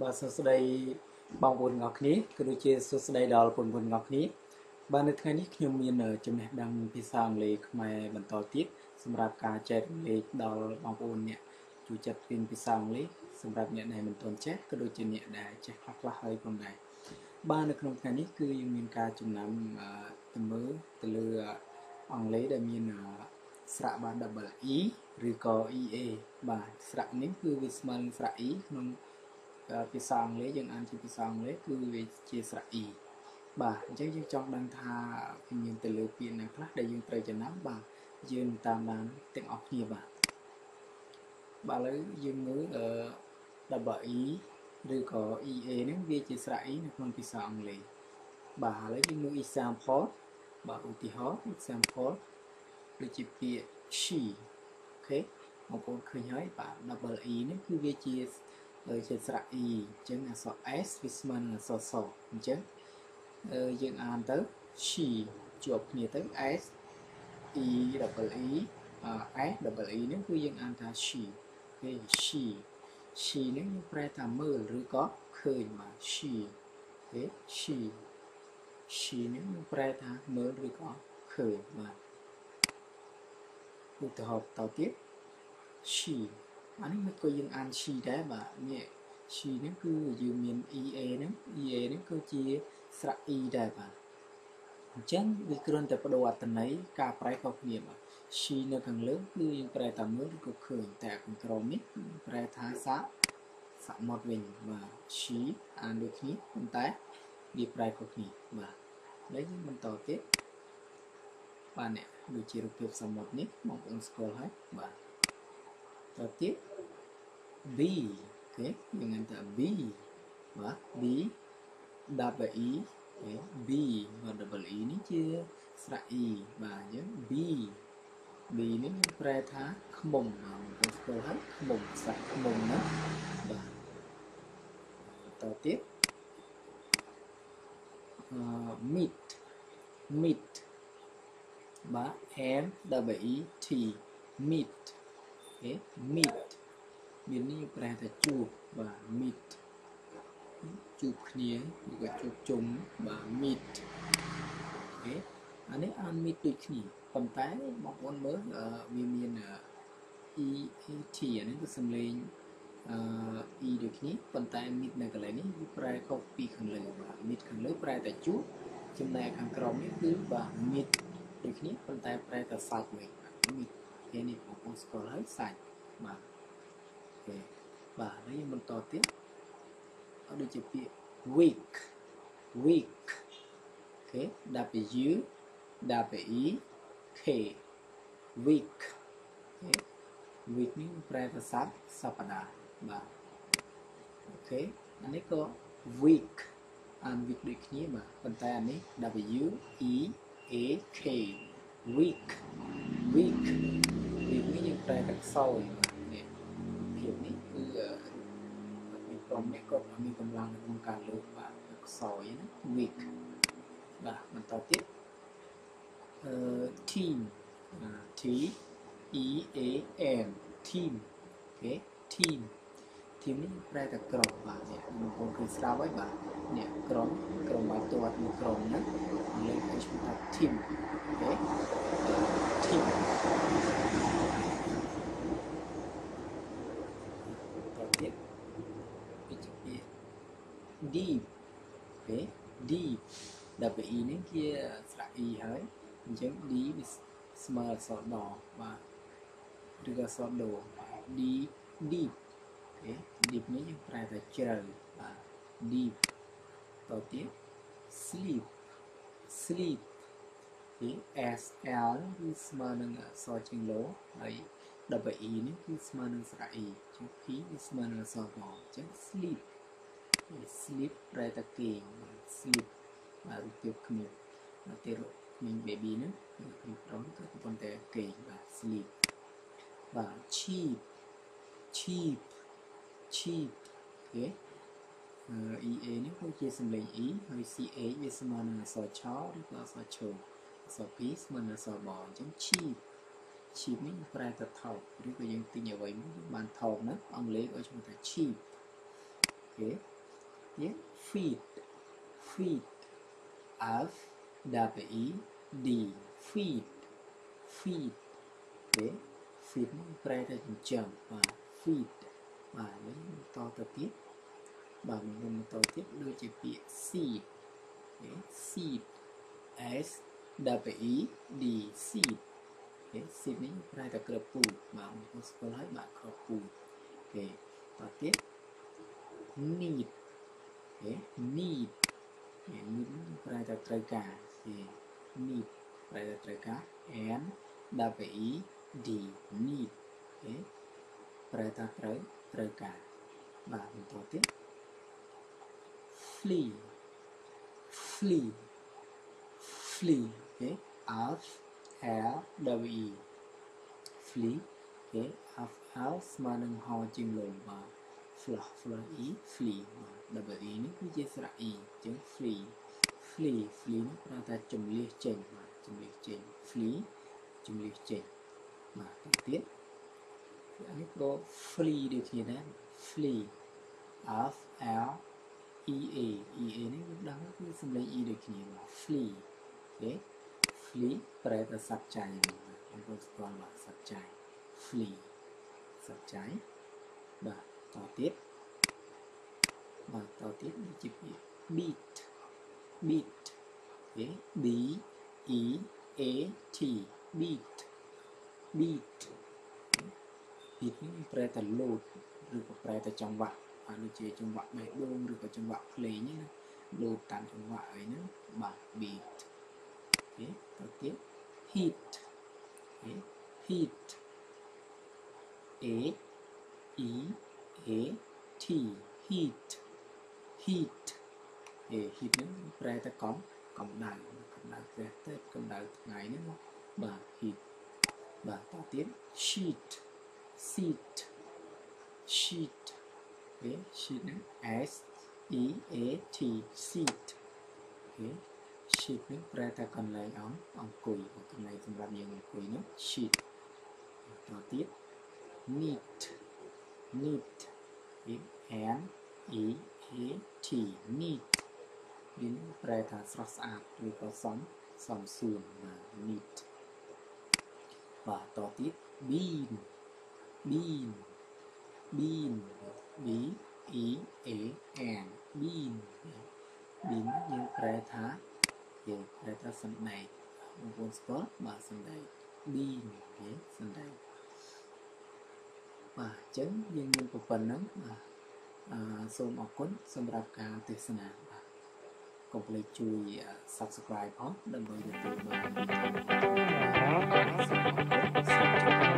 Bà sơ sơ đầy bằng buồn ngọc ní, cứ đôi chê sơ sơ đầy đó là buồn ngọc ní. Bà nơi thay ní khuyên miên ở trong này đang phía sang lấy khmai bẩn tỏ tiếp. Xâm rạp cá chết lấy đó là bằng buồn nhẹ. Chú chật khuyên phía sang lấy xâm rạp nhẹ này mình tốn chết, cứ đôi chê nhẹ đã chết khắc là hơi bằng này. Bà nơi không thay ní cứ dùng miên ca trong năm tầm mớ từ lưu ông lấy đầy miên sra ba double e rico e ba sra nim cứ vi sman sra e không pisang lấy dân ăn chỉ pisang lấy cứ về chia sra e ba chắc chắc trong đang tha miền từ lưỡi biển này khác đại dương trời chân nắng ba dương tam đàn tiếng ốc nhiều ba lấy dương ngữ ở double e rico e nếu về chia sra e không pisang lấy ba lấy dương ngữ example ba utihot example được chụp kia chỉ, ok, một con khơi nhói và double e nếu cứ về chia ở trên sợi e chẳng là số s visman là số số, chứ, dương an tới chỉ chụp như tới s e double e s double e nếu cứ dương an ta chỉ, ok chỉ nếu như phải ta mơ rồi có khơi mà chỉ, ok chỉ nếu như phải ta mơ rồi có khơi mà cụ thể hợp tàu tiếp chỉ anh mới coi dân ăn chỉ đấy mà nhẹ chỉ nếu cứ dùng miền ie nếu cứ chia sợi i đấy mà chẳng vì cần tập đồ ăn tận ấy cả phải học nghiệp mà chỉ nó càng lớn cứ những cái tầm mới cũng khởi tại cũng tròn mít cái thang xã xã một mình mà chỉ ăn được nhít cũng té vì phải học nghiệp mà đấy mình tàu tiếp bạn nè được chia được việc xong một nít một con scroll hết và tờ tiếp b thế mình ăn tờ b và b double e b và double e ní chia sợi e và nhớ b nếu như pre thá không bùng mà một con scroll hết bùng sạch không bùng nữa và tờ tiếp meet ba m double e t meet okay. Meet biến như là chụp và meet chụp nhé và chụp chung và meet okay. Anh ấy ăn meet được nhỉ còn tái một con mới ở miền e t anh cứ xem lên e được nhỉ còn tái meet này cái này phải copy khẩn lửa và meet khẩn lửa phải là chụp trong này càng cầu nhé và meet được nhé con tay phải là sạch mình cái này của con scroll hết sạch mà ok và nếu như mình to tiếp nó được chữ week ok w w k week ok week này phải là sạch sapada mà ok anh ấy có week ăn việc được nhé mà con tay anh ấy w e k week việc như những cái sau này nè việc này cứ mình còn mẹ còn mình còn làm được một càng lớn và sỏi week và mình tao tiếp team t e a m team ok team những cái đặc tròn và nè mình còn cứ sao ấy và nè tròn bài toán một tròn nữa lấy cái chúng ta team đấy team đầu tiên cái chữ deep đấy deep đặc biệt ý đến kia sợi ý hơi giống đi small sọt đỏ và được sọt đỏ đi deep đấy deep nếu như phải là chờ và deep đầu tiên sleep thì s l cứ small nâng so trên lỗ đấy double e nó cứ small nâng sợi e chứ khí small nâng so bỏ chứ sleep ra ta kì sleep và tiêu khmir và tiêu mình baby nữa mình đón các con tè kì và sleep và cheap thế ie nếu không chia sầm lệnh ý hơi ca với sầm là sò chó rất là sò chồn sò pí sầm là sò bò giống chip mấy cái thật thầu rất là dân tin nhà vậy muốn bàn thầu nữa ông lấy ở trong cái chip okay, yeah, feed, F W E D, feed, okay, feed nó ra là chậm và feed và nó to tập tiếp và mình to tiếp đôi chữ phía seed, okay, seed, S W E D, seed, okay, seed nó ra là cờ pù mà mình có nói bạn cờ pù, okay, và tiếp need, okay, need, need phải là trời cả, need phải là trời cả, N W E D, need, okay, phải là trời cả, và mình có tiếp flee, okay, F L W E, flee, okay, F L small hơn ho chim lùn và fly, flee, double e nó cứ chia ra e chứ flee nó ra chùm liệt chỉnh, flee chùm liệt chỉnh mà tiếp tiết anh có flee được thì đấy flee F L E A nó đang cứ xâm lấy e được thì là flee, okay, flee phải là sắp trái này mà anh có toàn là sắp trái flee sắp trái và tỏ tiếp như chữ beat, okay, B E A T, beat, okay, beat nó phải là load, rồi có phải là trong vạc, và nó chơi trong vạc bài đôn, rồi có trong vạc play nhé, load tạm trong vạc ấy nữa, và beat, okay, tỏ tiếp hit, okay, hit, A E A T, heat, heat nó ra ta có cộng đài ra tới cộng đài ngày nữa mà heat và ta tiếp sheet, okay, sheet nó S E A T, sheet, okay, sheet nó ra ta còn lại ông cùi và còn lại còn làm nhiều người cùi nữa sheet, ta tiếp neat, okay, N E A T, neat đến bài thả sọt sạch rồi có sóng sườn là neat và to tiếp bean, B E A N, bean như bài thả sân đầy một sport và sân đầy bean, okay, sân đầy và chấn nhân nhân của phần nắng mà xôm ở cuốn xâm rạp cao tiết sân ảm cộng lấy chui subscribe off đừng quên YouTube và